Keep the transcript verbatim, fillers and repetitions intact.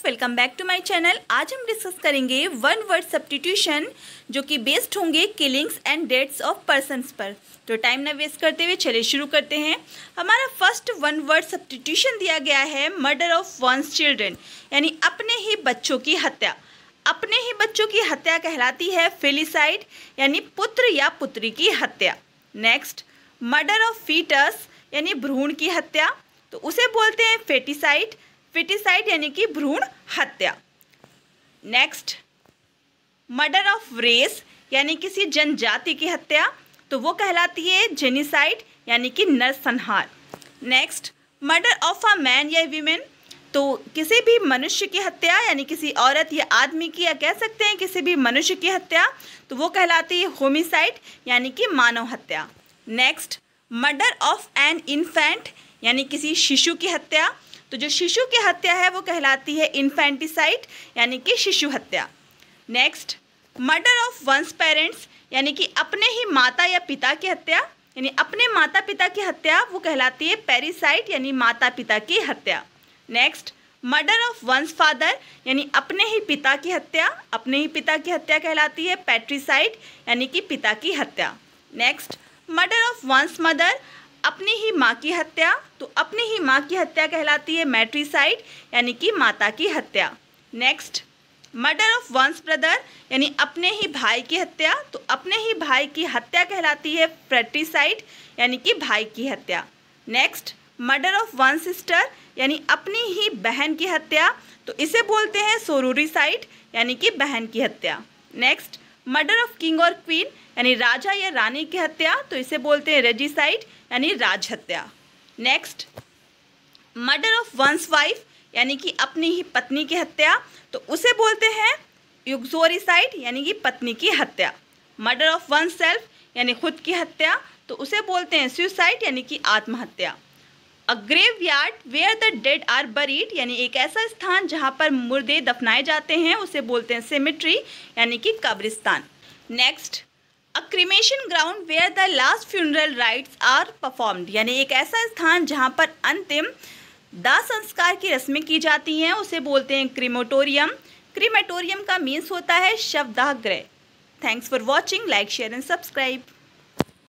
Friends, welcome back to my channel. आज हम discuss करेंगे वन वर्ड सब्स्टिट्यूशन जो कि बेस्ड होंगे killings and deaths of persons पर। तो टाइम ना वेस्ट करते हुए चले शुरू करते हैं। हमारा फर्स्ट वन वर्ड सब्स्टिट्यूशन दिया गया है मर्डर ऑफ वंस चिल्ड्रन, यानी अपने ही बच्चों की हत्या। अपने ही बच्चों की हत्या कहलाती है फेलिसाइड, यानी पुत्र या पुत्री की हत्या। नेक्स्ट, मर्डर ऑफ फीटस यानी भ्रूण की हत्या, तो उसे बोलते हैं फेटिसाइड। फेटिसाइड यानी कि भ्रूण हत्या। नेक्स्ट, मर्डर ऑफ रेस यानी किसी जनजाति की हत्या, तो वो कहलाती है जेनिसाइड, यानी कि नरसंहार। Next, murder of a man या वीमेन, तो किसी भी मनुष्य की हत्या यानी किसी औरत या आदमी की, या कह सकते हैं किसी भी मनुष्य की हत्या, तो वो कहलाती है होमिसाइड, यानी कि मानव हत्या। Next, murder of an infant यानी किसी शिशु की हत्या, तो जो शिशु की हत्या है वो कहलाती है इन्फेंटिसाइड, यानी कि शिशु हत्या। Next, murder of one's parents यानी कि अपने ही माता या पिता की हत्या, यानी अपने माता पिता की हत्या, वो कहलाती है पेरिसाइड, यानी माता पिता की हत्या। Next, murder of one's father यानी अपने ही पिता की हत्या, अपने ही पिता की हत्या कहलाती है पैट्रिसाइड, यानी कि पिता की हत्या। Next, murder of one's mother अपनी ही माँ की हत्या, तो अपनी ही माँ की हत्या कहलाती है मैट्रिसाइड, यानी कि माता की हत्या। Next, murder of one's brother यानी अपने ही भाई की हत्या, तो अपने ही भाई की हत्या कहलाती है फ्रेट्रिसाइड, यानी कि भाई की हत्या। Next, murder of one's sister यानी अपनी ही बहन की हत्या, तो इसे बोलते हैं सोरोरिसाइड, यानी कि बहन की हत्या। नेक्स्ट, मर्डर ऑफ किंग और क्वीन यानी राजा या रानी की हत्या, तो इसे बोलते हैं रेजिसाइड, यानी राज हत्या। Next, murder of one's wife यानी कि अपनी ही पत्नी की हत्या, तो उसे बोलते हैं उक्सोरिसाइड, यानी कि पत्नी की हत्या। मर्डर ऑफ वंस सेल्फ यानी खुद की हत्या, तो उसे बोलते हैं सुसाइड, यानी कि आत्महत्या। A graveyard where the dead are buried यानी एक ऐसा स्थान जहाँ पर मुर्दे दफनाए जाते हैं, उसे बोलते हैं सेमेट्री, यानी कि कब्रिस्तान। Next, a cremation ground where the last funeral rites are performed यानी एक ऐसा स्थान जहाँ पर अंतिम दाह संस्कार की रस्में की जाती हैं, उसे बोलते हैं क्रीमेटोरियम। क्रीमेटोरियम का मीन्स होता है शवदाह गृह। Thanks for watching. Like, share and subscribe.